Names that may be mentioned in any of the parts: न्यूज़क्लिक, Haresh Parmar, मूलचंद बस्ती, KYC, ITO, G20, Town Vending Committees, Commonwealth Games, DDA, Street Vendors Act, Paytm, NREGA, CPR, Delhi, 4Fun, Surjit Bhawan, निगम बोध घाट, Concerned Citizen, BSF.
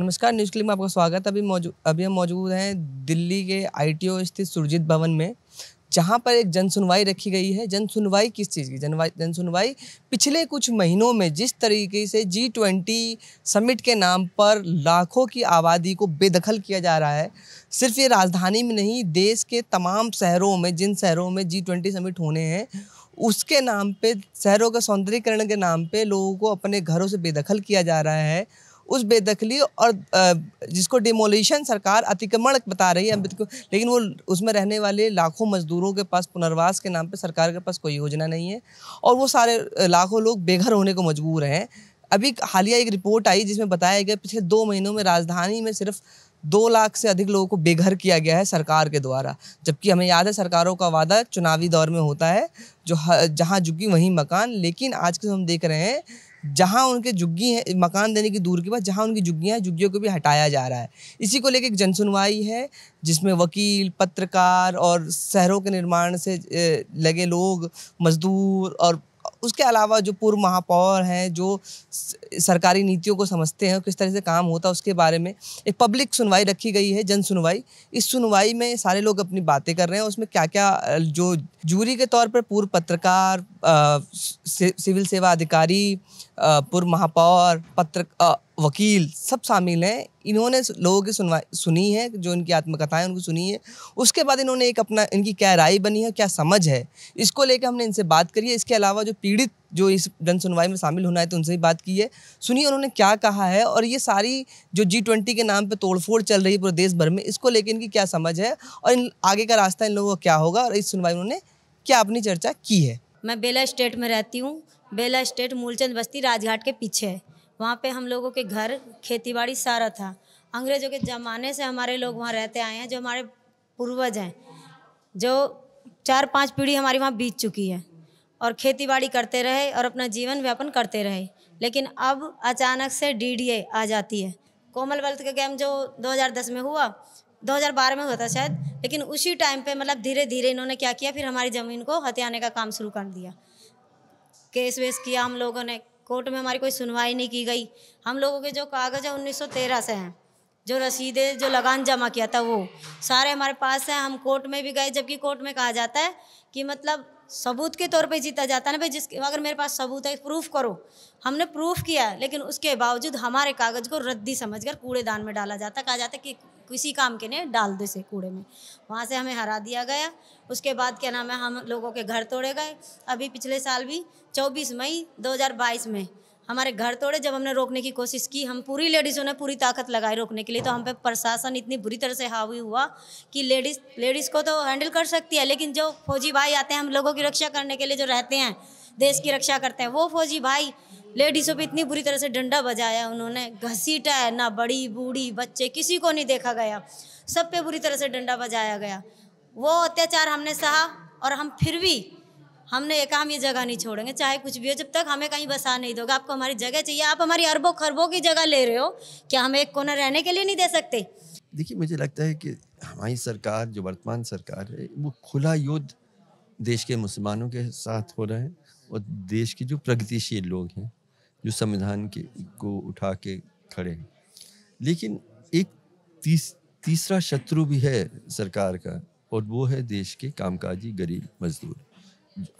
नमस्कार, न्यूज़क्लिक में आपका स्वागत है। अभी हम मौजूद हैं दिल्ली के ITO स्थित सुरजीत भवन में, जहां पर एक जनसुनवाई रखी गई है। जनसुनवाई किस चीज़ की? जनसुनवाई पिछले कुछ महीनों में जिस तरीके से G20 समिट के नाम पर लाखों की आबादी को बेदखल किया जा रहा है। सिर्फ ये राजधानी में नहीं, देश के तमाम शहरों में, जिन शहरों में G20 समिट होने हैं, उसके नाम पे, शहरों के सौंदर्यीकरण के नाम पे लोगों को अपने घरों से बेदखल किया जा रहा है। उस बेदखली और जिसको डिमोलिशन सरकार अतिक्रमण बता रही है, लेकिन वो उसमें रहने वाले लाखों मजदूरों के पास पुनर्वास के नाम पे सरकार के पास कोई योजना नहीं है और वो सारे लाखों लोग बेघर होने को मजबूर हैं। अभी हालिया एक रिपोर्ट आई जिसमें बताया गया पिछले 2 महीनों में राजधानी में सिर्फ 2 लाख से अधिक लोगों को बेघर किया गया है सरकार के द्वारा, जबकि हमें याद है सरकारों का वादा चुनावी दौर में होता है, जो जहाँ झुकी वहीं मकान। लेकिन आज के हम देख रहे हैं जहाँ उनके झुग्गी हैं, मकान देने की दूर की बात, जहाँ उनकी झुग्गियाँ हैं, झुग्गियों को भी हटाया जा रहा है। इसी को लेकर एक जनसुनवाई है जिसमें वकील, पत्रकार और शहरों के निर्माण से लगे लोग, मजदूर और उसके अलावा जो पूर्व महापौर हैं, जो सरकारी नीतियों को समझते हैं और किस तरह से काम होता है उसके बारे में एक पब्लिक सुनवाई रखी गई है, जन सुनवाई। इस सुनवाई में सारे लोग अपनी बातें कर रहे हैं। उसमें क्या क्या, जो जूरी के तौर पर पूर्व पत्रकार, सिविल सेवा अधिकारी, पूर्व महापौर, वकील सब शामिल हैं। इन्होंने लोगों की सुनवाई सुनी है, जो इनकी आत्मकथाएं उनको सुनी है। उसके बाद इन्होंने एक अपना, इनकी क्या राय बनी है, क्या समझ है, इसको लेकर हमने इनसे बात करी है। इसके अलावा जो पीड़ित, जो इस जनसुनवाई में शामिल होना है, तो उनसे भी बात की है, सुनिए उन्होंने क्या कहा है। और ये सारी जो G20 के नाम पे तोड़फोड़ चल रही है पूरे देश भर में, इसको लेकर इनकी क्या समझ है और आगे का रास्ता इन लोगों का क्या होगा और इस सुनवाई में उन्होंने क्या अपनी चर्चा की है। मैं बेला स्टेट में रहती हूँ। बेला स्टेट मूलचंद बस्ती राजघाट के पीछे है। वहाँ पे हम लोगों के घर, खेतीबाड़ी सारा था। अंग्रेजों के ज़माने से हमारे लोग वहाँ रहते आए हैं, जो हमारे पूर्वज हैं, जो 4-5 पीढ़ी हमारी वहाँ बीत चुकी है और खेतीबाड़ी करते रहे और अपना जीवन व्यापन करते रहे। लेकिन अब अचानक से DDA आ जाती है। कॉमनवेल्थ का गेम जो 2010 में हुआ, 2012 में हुआ था शायद, लेकिन उसी टाइम पे मतलब धीरे धीरे इन्होंने क्या किया, फिर हमारी ज़मीन को हथियाने का काम शुरू कर दिया। केस वेस किया हम लोगों ने, कोर्ट में हमारी कोई सुनवाई नहीं की गई। हम लोगों के जो कागज़ है 1913 से हैं, जो रसीदें, जो लगान जमा किया था, वो सारे हमारे पास हैं। हम कोर्ट में भी गए, जबकि कोर्ट में कहा जाता है कि मतलब सबूत के तौर पे जीता जाता है ना भाई, जिसके अगर मेरे पास सबूत है प्रूफ करो। हमने प्रूफ किया, लेकिन उसके बावजूद हमारे कागज़ को रद्दी समझकर कूड़ेदान में डाला जाता, कहा जाता कि किसी काम के लिए डाल दो इसे कूड़े में। वहाँ से हमें हरा दिया गया। उसके बाद क्या नाम है, हम लोगों के घर तोड़े गए। अभी पिछले साल भी 24 मई 2022 में हमारे घर तोड़े। जब हमने रोकने की कोशिश की, हम पूरी लेडीज़ों ने पूरी ताकत लगाई रोकने के लिए, तो हम पे प्रशासन इतनी बुरी तरह से हावी हुआ कि लेडीज़ को तो हैंडल कर सकती है, लेकिन जो फौजी भाई आते हैं हम लोगों की रक्षा करने के लिए, जो रहते हैं, देश की रक्षा करते हैं, वो फौजी भाई लेडीज़ों पे इतनी बुरी तरह से डंडा बजाया उन्होंने, घसीटा है ना, बड़ी बूढ़ी बच्चे किसी को नहीं देखा गया, सब पे बुरी तरह से डंडा बजाया गया। वो अत्याचार हमने सहा और हम फिर भी हमने ये कहा, हम ये जगह नहीं छोड़ेंगे चाहे कुछ भी हो, जब तक हमें कहीं बसा नहीं दोगे, आपको हमारी जगह चाहिए। आप हमारी अरबों खरबों की जगह ले रहे हो, क्या हमें एक कोना रहने के लिए नहीं दे सकते? देखिए, मुझे लगता है कि हमारी सरकार, जो वर्तमान सरकार है, वो खुला युद्ध देश के मुसलमानों के साथ हो रहा है और देश के जो प्रगतिशील लोग हैं, जो संविधान के को उठा के खड़े हैं। लेकिन एक तीसरा शत्रु भी है सरकार का, और वो है देश के कामकाजी गरीब मजदूर।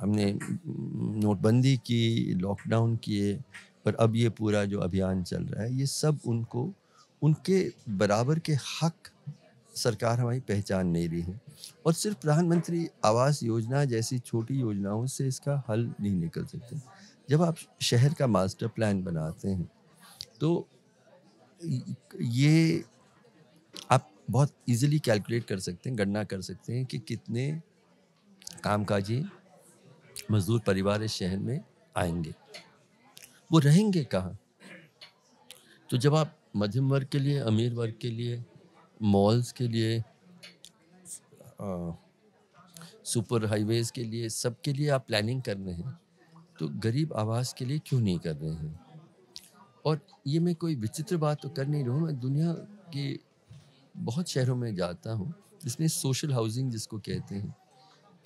हमने नोटबंदी की, लॉकडाउन किए, पर अब ये पूरा जो अभियान चल रहा है, ये सब उनको उनके बराबर के हक सरकार हमारी पहचान नहीं रही है। और सिर्फ प्रधानमंत्री आवास योजना जैसी छोटी योजनाओं से इसका हल नहीं निकल सकता। जब आप शहर का मास्टर प्लान बनाते हैं तो ये आप बहुत इजीली कैलकुलेट कर सकते हैं, गणना कर सकते हैं कि कितने कामकाजी मजदूर परिवार इस शहर में आएंगे, वो रहेंगे कहाँ। तो जब आप मध्यम वर्ग के लिए, अमीर वर्ग के लिए, मॉल्स के लिए, सुपर हाईवेज़ के लिए, सब के लिए आप प्लानिंग कर रहे हैं, तो गरीब आवास के लिए क्यों नहीं कर रहे हैं? और ये मैं कोई विचित्र बात तो कर नहीं रहा हूँ, मैं दुनिया के बहुत शहरों में जाता हूँ जिसमें सोशल हाउसिंग जिसको कहते हैं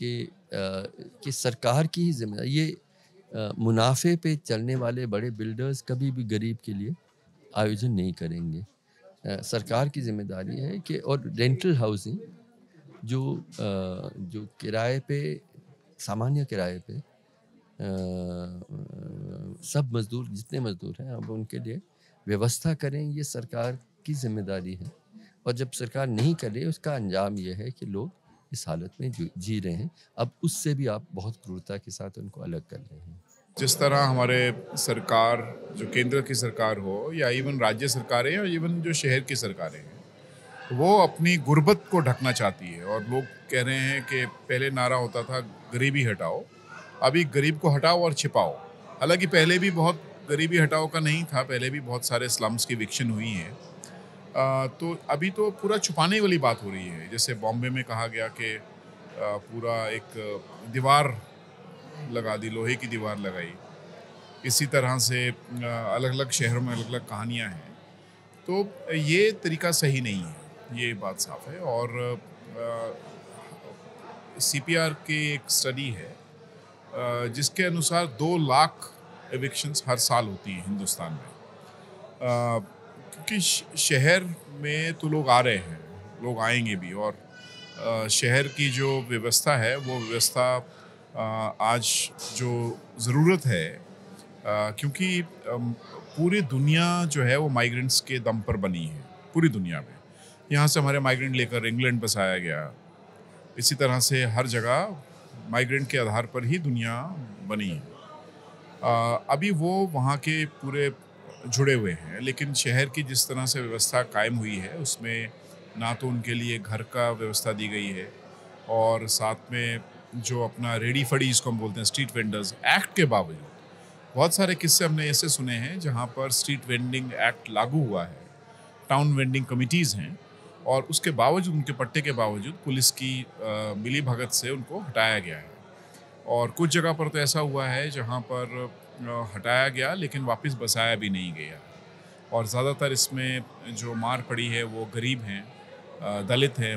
कि सरकार की ही जिम्मेदारी। ये मुनाफे पे चलने वाले बड़े बिल्डर्स कभी भी गरीब के लिए आयोजन नहीं करेंगे। सरकार की जिम्मेदारी है कि और रेंटल हाउसिंग जो किराए पे, सामान्य किराए पे सब मज़दूर, जितने मज़दूर हैं अब उनके लिए व्यवस्था करें, ये सरकार की जिम्मेदारी है। और जब सरकार नहीं करे उसका अंजाम ये है कि लोग इस हालत में जी रहे हैं। अब उससे भी आप बहुत क्रूरता के साथ उनको अलग कर रहे हैं। जिस तरह हमारे सरकार, जो केंद्र की सरकार हो या इवन राज्य सरकारें और इवन जो शहर की सरकारें हैं, वो अपनी गुर्बत को ढकना चाहती है। और लोग कह रहे हैं कि पहले नारा होता था गरीबी हटाओ, अभी गरीब को हटाओ और छिपाओ। हालांकि पहले भी बहुत गरीबी हटाओ का नहीं था, पहले भी बहुत सारे स्लम्स की विक्शन हुई है, तो अभी तो पूरा छुपाने वाली बात हो रही है। जैसे बॉम्बे में कहा गया कि पूरा एक दीवार लगा दी, लोहे की दीवार लगाई। इसी तरह से अलग अलग शहरों में अलग अलग कहानियां हैं, तो ये तरीका सही नहीं है, ये बात साफ है। और CPR की एक स्टडी है जिसके अनुसार 2 लाख एविक्शंस हर साल होती हैं हिंदुस्तान में। क्योंकि शहर में तो लोग आ रहे हैं, लोग आएंगे भी, और शहर की जो व्यवस्था है वो व्यवस्था आज जो ज़रूरत है, क्योंकि पूरी दुनिया जो है वो माइग्रेंट्स के दम पर बनी है। पूरी दुनिया में यहाँ से हमारे माइग्रेंट लेकर इंग्लैंड बसाया गया, इसी तरह से हर जगह माइग्रेंट के आधार पर ही दुनिया बनी है। अभी वो वहाँ के पूरे जुड़े हुए हैं, लेकिन शहर की जिस तरह से व्यवस्था कायम हुई है उसमें ना तो उनके लिए घर का व्यवस्था दी गई है, और साथ में जो अपना रेडी फड़ी, इसको हम बोलते हैं स्ट्रीट वेंडर्स एक्ट, के बावजूद बहुत सारे किस्से हमने ऐसे सुने हैं जहाँ पर स्ट्रीट वेंडिंग एक्ट लागू हुआ है, टाउन वेंडिंग कमिटीज़ हैं, और उसके बावजूद, उनके पट्टे के बावजूद पुलिस की मिली भगत से उनको हटाया गया है। और कुछ जगह पर तो ऐसा हुआ है जहाँ पर हटाया गया लेकिन वापस बसाया भी नहीं गया। और ज़्यादातर इसमें जो मार पड़ी है वो गरीब हैं, दलित हैं,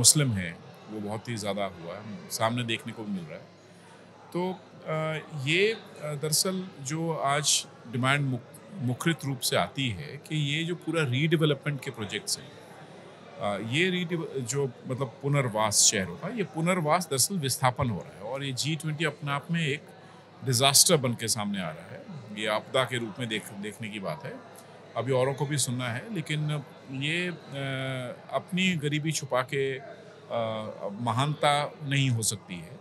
मुस्लिम हैं, वो बहुत ही ज़्यादा हुआ है, सामने देखने को भी मिल रहा है। तो ये दरअसल जो आज डिमांड मुखरित रूप से आती है कि ये जो पूरा रीडेवलपमेंट के प्रोजेक्ट्स हैं, ये जो मतलब पुनर्वास शहरों का, ये पुनर्वास दरअसल विस्थापन हो रहा है। और ये G20 अपने आप में एक डिज़ास्टर बन के सामने आ रहा है, ये आपदा के रूप में देखने की बात है। अभी औरों को भी सुनना है, लेकिन ये अपनी गरीबी छुपा के महानता नहीं हो सकती है।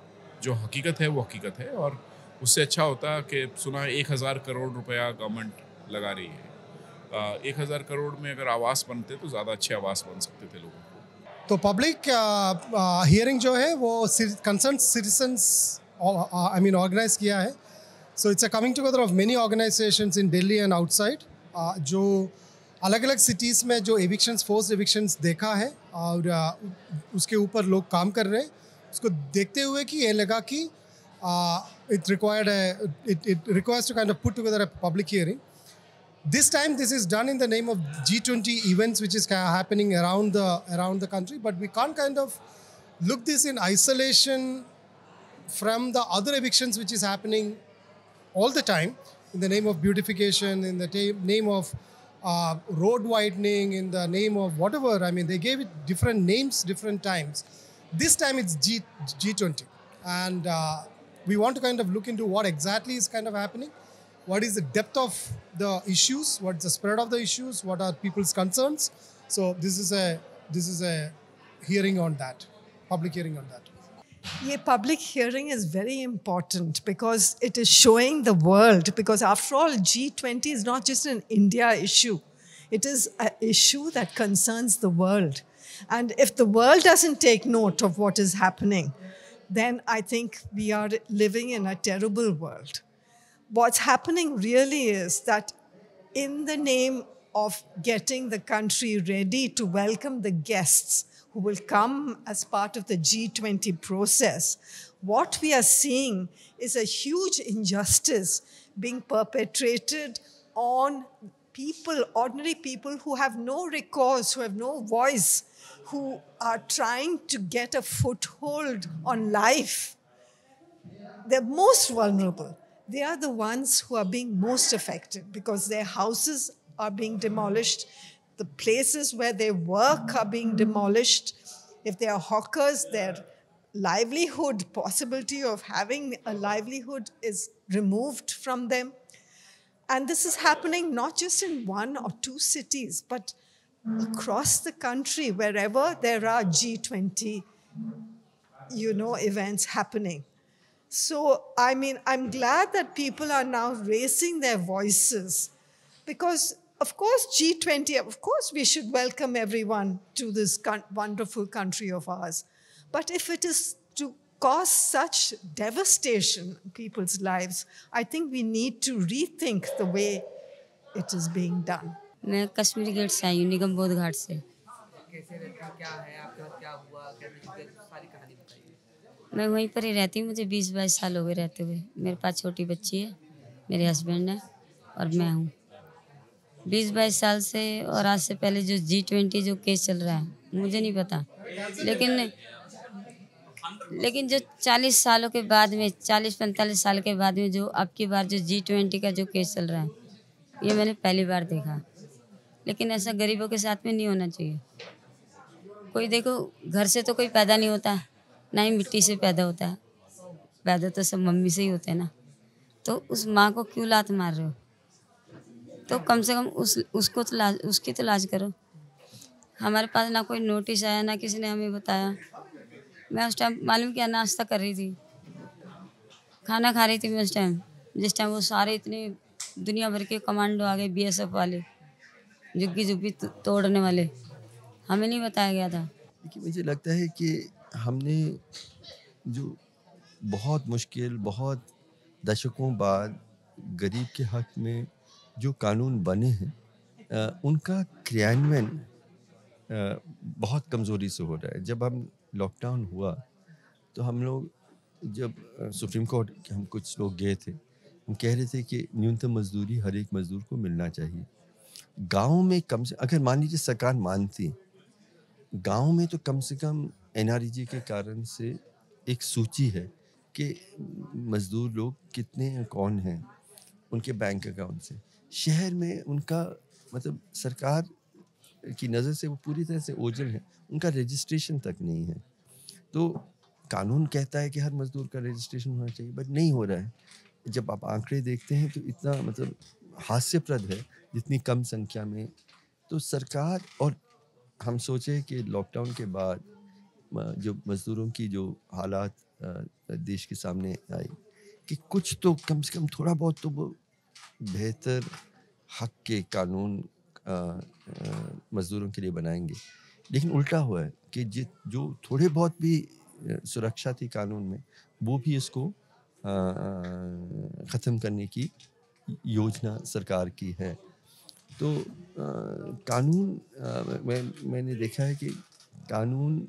जो हकीकत है वो हकीकत है, और उससे अच्छा होता कि सुना 1000 करोड़ रुपया गवर्नमेंट लगा रही है। 1000 करोड़ में अगर आवास बनते तो ज़्यादा अच्छे आवास बन सकते थे लोगों को। तो पब्लिक हियरिंग जो है वो कंसर्न सिटीजन्स ऑर्गेनाइज किया है। So it's a coming together of many organisations in Delhi and outside, जो अलग अलग सिटीज़ में जो एविक्शंस, फोर्स एविक्शंस देखा है, और उसके ऊपर लोग काम कर रहे हैं। उसको देखते हुए कि ये लगा कि it requires to kind of put together a public hearing. This time this is done in the name of G20 events which is happening around the country, but we can't kind of look this in isolation from the other evictions which is happening all the time in the name of beautification, in the name of road widening, in the name of whatever. I mean, they gave it different names, different times. This time it's G20, and we want to kind of look into what exactly is kind of happening. What is the depth of the issues? What's the spread of the issues? What are people's concerns? So this is a hearing on that, public hearing on that. Yeah, public hearing is very important because it is showing the world. Because after all, G20 is not just an India issue; it is an issue that concerns the world. And if the world doesn't take note of what is happening, then I think we are living in a terrible world. What's happening really is that in the name of getting the country ready to welcome the guests who will come as part of the G20 process, what we are seeing is a huge injustice being perpetrated on people, ordinary people who have no recourse, who have no voice, who are trying to get a foothold on life. They're most vulnerable. They are the ones who are being most affected because their houses are being demolished. The places where they work are being demolished. If they are hawkers, their livelihood, possibility of having a livelihood is removed from them. And this is happening not just in one or two cities, but across the country, wherever there are G20, events happening. So, I mean, I'm glad that people are now raising their voices because, of course, G20, of course, we should welcome everyone to this wonderful country of ours. But if it is to cause such devastation in people's lives, I think we need to rethink the way it is being done. मैं Kashmiri gate से आई हूँ, निगम बोध घाट से। कैसे रहती हैं, क्या है आपका, क्या हुआ, सारी कहानी बताइए। मैं वहीं पर ही रहती हूँ, मुझे 20-22 साल हो गए रहते हुए। मेरे पास छोटी बच्ची है, मेरे हस्बैंड है और मैं हूँ। 20-22 साल से और आज से पहले जो G20 जो केस चल रहा है मुझे नहीं पता, लेकिन जो 40 सालों के बाद में, 40-45 साल के बाद में जो अब की बार जो G20 का जो केस चल रहा है, ये मैंने पहली बार देखा। लेकिन ऐसा गरीबों के साथ में नहीं होना चाहिए। कोई देखो, घर से तो कोई पैदा नहीं होता, ना ही मिट्टी से पैदा होता है, पैदा तो सब मम्मी से ही होते हैं ना। तो उस माँ को क्यों लात मार रहे हो? तो कम से कम उसकी तो लाज करो। हमारे पास ना कोई नोटिस आया, ना किसी ने हमें बताया। मैं उस टाइम मालूम क्या नाश्ता कर रही थी, खाना खा रही थी मैं उस टाइम, जिस टाइम वो सारे इतने दुनिया भर के कमांडो आ गए, BSF वाले, झुग्गी तोड़ने वाले। हमें नहीं बताया गया था। देखिए, मुझे लगता है कि हमने जो बहुत मुश्किल, बहुत दशकों बाद गरीब के हक में जो कानून बने हैं, उनका क्रियान्वयन बहुत कमज़ोरी से हो रहा है। जब हम लॉकडाउन हुआ तो हम लोग, जब सुप्रीम कोर्ट के हम कुछ लोग गए थे, हम कह रहे थे कि न्यूनतम मजदूरी हर एक मज़दूर को मिलना चाहिए। गाँव में कम से, अगर मान लीजिए सरकार मानती, गाँव में तो कम से कम NREGA के कारण से एक सूची है कि मजदूर लोग कितने हैं, कौन हैं, उनके बैंक अकाउंट से। शहर में उनका, मतलब सरकार की नज़र से वो पूरी तरह से ओझल है, उनका रजिस्ट्रेशन तक नहीं है। तो कानून कहता है कि हर मजदूर का रजिस्ट्रेशन होना चाहिए, बट नहीं हो रहा है। जब आप आंकड़े देखते हैं तो इतना, मतलब हास्यप्रद है, जितनी कम संख्या में। तो सरकार, और हम सोचे कि लॉकडाउन के बाद जो मज़दूरों की जो हालात देश के सामने आई, कि कुछ तो कम से कम थोड़ा बहुत तो वो बेहतर हक के कानून मज़दूरों के लिए बनाएंगे, लेकिन उल्टा हुआ है कि जो थोड़े बहुत भी सुरक्षा थी कानून में, वो भी इसको ख़त्म करने की योजना सरकार की है। तो कानून, मैंने देखा है कि कानून,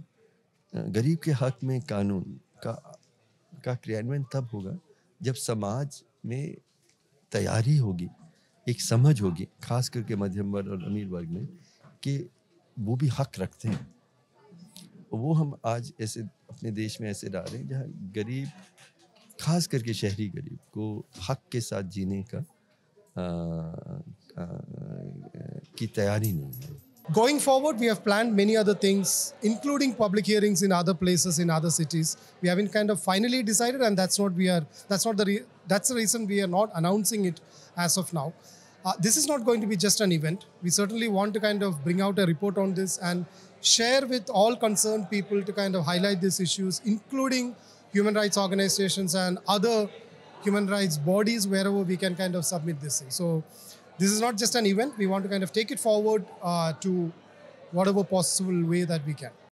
गरीब के हक में कानून का क्रियान्वयन तब होगा जब समाज में तैयारी होगी, एक समझ होगी, खास करके मध्यम वर्ग और अमीर वर्ग में, कि वो भी हक रखते हैं। वो हम आज ऐसे अपने देश में ऐसे डाल रहे हैं जहाँ गरीब, खास करके शहरी गरीब को हक के साथ जीने का की तैयारी नहीं है। Going forward, we have planned many other things, including public hearings in other places, in other cities. We haven't kind of finally decided, and that's the reason we are not announcing it as of now. This is not going to be just an event. We certainly want to kind of bring out a report on this and share with all concerned people to kind of highlight these issues, including human rights organizations and other human rights bodies, wherever we can kind of submit this thing. So, this is not just an event. We want to kind of take it forward to whatever possible way that we can.